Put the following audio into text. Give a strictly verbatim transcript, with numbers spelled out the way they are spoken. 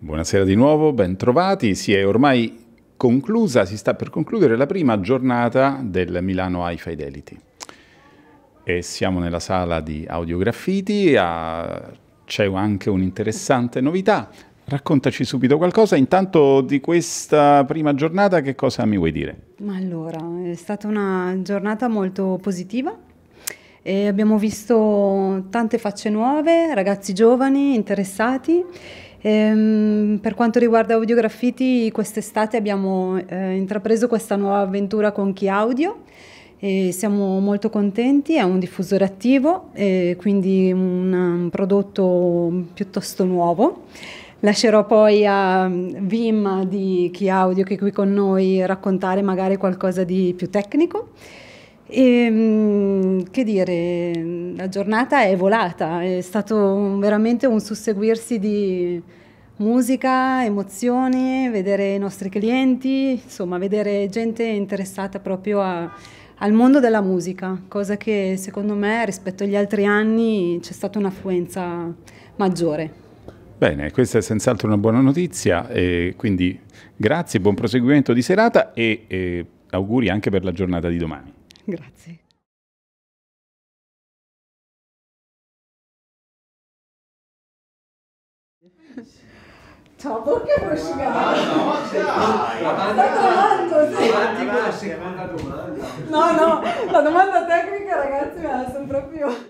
Buonasera di nuovo, bentrovati. Si è ormai conclusa, si sta per concludere la prima giornata del Milano Hi-Fidelity. E siamo nella sala di Audio Graffiti, a... c'è anche un'interessante novità. Raccontaci subito qualcosa. Intanto di questa prima giornata che cosa mi vuoi dire? Ma allora, è stata una giornata molto positiva. E abbiamo visto tante facce nuove, ragazzi giovani, interessati. Ehm, per quanto riguarda Audio Graffiti, quest'estate abbiamo eh, intrapreso questa nuova avventura con Kii Audio e siamo molto contenti. È un diffusore attivo e quindi un, un prodotto piuttosto nuovo. Lascerò poi a Vim di Kii Audio, che è qui con noi, raccontare magari qualcosa di più tecnico. E, che dire, la giornata è volata, è stato veramente un susseguirsi di musica, emozioni, vedere i nostri clienti, insomma vedere gente interessata proprio a, al mondo della musica, cosa che secondo me rispetto agli altri anni c'è stata un'affluenza maggiore. Bene, questa è senz'altro una buona notizia, e quindi grazie, buon proseguimento di serata e, e auguri anche per la giornata di domani. Grazie. Ciao, perché vuoi asciugare? No, no, no, la domanda tecnica, ragazzi, me la sono proprio...